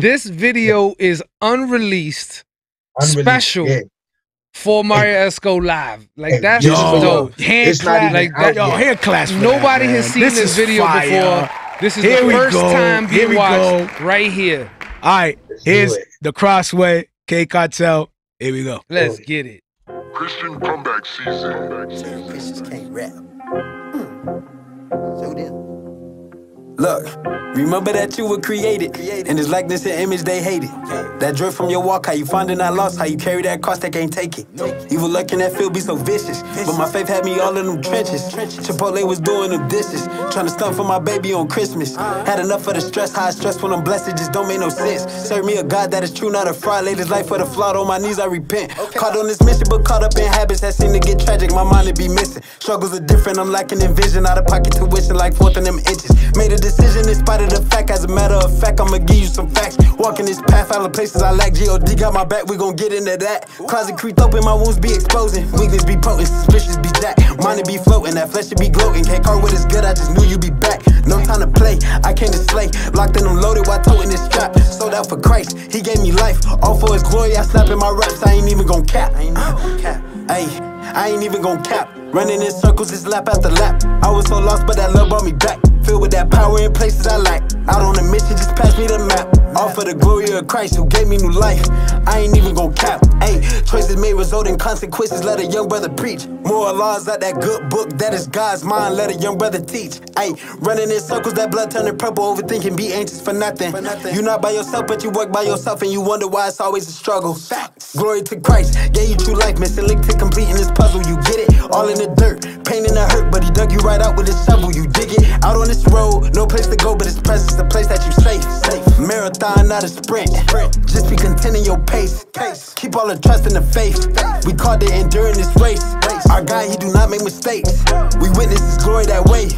This video is unreleased special for Marrio Esco Live. Like, that's dope. Hand clap. Like, hand clap. Nobody has seen this video before. This is the first time being watched right here. All right, here's The Crossway, K Cartel. Here we go. Let's get it. Christian comeback season. Christians can't rap. So then. Look, remember that you were created. And it's likeness and image they hated. That drift from your walk, how you found and I lost, how you carry that cross, they can't take it. You were lucky in that field, be so vicious. But my faith had me all in them trenches. Chipotle was doing them dishes, trying to stunt for my baby on Christmas. Had enough of the stress, how I stress when I'm blessed, it just don't make no sense. Serve me a God that is true, not a fraud. Laid his life for the flawed, on my knees I repent. Caught on this mission, but caught up in habits that seem to get tragic, my mind would be missing. Struggles are different, I'm lacking in vision, out of pocket tuition, like fourth in them inches. Made a decision in spite of the fact, as a matter of fact, I'ma give you some facts. Walking this path, out of places I lack. G.O.D. got my back, we gon' get into that. Closet creep open, my wounds be exposing. Weakness be potent, suspicious be jack. Mind be floating, that flesh should be gloating. Can't call what is good, I just knew you'd be back. No time to play, I came to slay. Locked in them loaded while toting this strap. Sold out for Christ, he gave me life. All for his glory, I snap in my raps. I ain't even gon' cap. I ain't even gon' cap. Running in circles, it's lap after lap. I was so lost, but that love brought me back. Filled with that power in places I lack. Out on a mission, just pass me the map. All for the glory of Christ who gave me new life. I ain't even gon' cap. Ayy, choices made result in consequences. Let a young brother preach. Moral laws like that good book that is God's mind. Let a young brother teach. Ayy, running in circles, that blood turning purple. Overthinking, be anxious for nothing. You not by yourself, but you work by yourself, and you wonder why it's always a struggle. Facts. Glory to Christ, gave you true life. Missing link to completing this puzzle. You get it. All in the dirt, pain in the hurt, but he dug you right out with his shovel. You dig it, out on this road, no place to go but his presence, the place that you safe. Marathon, not a sprint. Just be content in your pace. Keep all the trust in the faith. We called it enduring this race. Our God, he do not make mistakes. We witness his glory that way.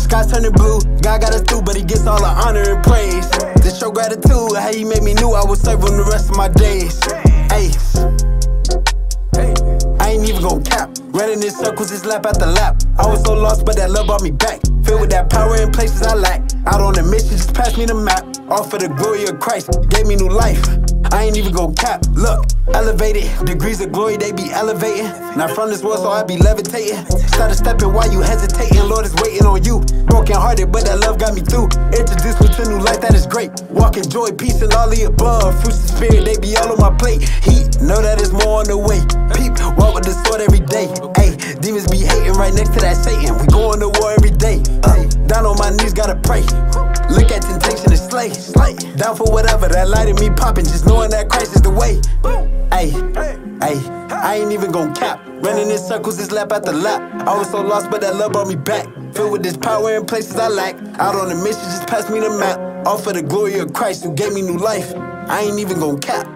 Sky's turning blue, God got us through, but he gets all the honor and praise. To show gratitude, how he made me new, I will serve him the rest of my days. I ain't even gon' cap. Running in circles, it's lap after lap. I was so lost, but that love brought me back. Filled with that power in places I lack. Out on a mission, just pass me the map. All for the glory of Christ, gave me new life. I ain't even gon' cap. Look, elevated, degrees of glory, they be elevating. Not from this world, so I be levitating. Started stepping while you hesitating. Lord is waiting on you. Broken hearted, but that love got me through. Introduced me to new life, that is great. Walking joy, peace, and all the above. Fruits of spirit, they be all on my plate. Heat, know that it's more on the way. Peep, walk with the sword every day. Ayy, demons be hating right next to that Satan. We going to war every day. Down on my knees, gotta pray. Look at temptation and slay. Down for whatever, that light in me popping. Just knowing that Christ is the way. I ain't even gon' cap. Running in circles, this lap after lap. I was so lost, but that love brought me back. Filled with this power in places I lack. Out on a mission, just pass me the map. All for the glory of Christ who gave me new life. I ain't even gon' cap.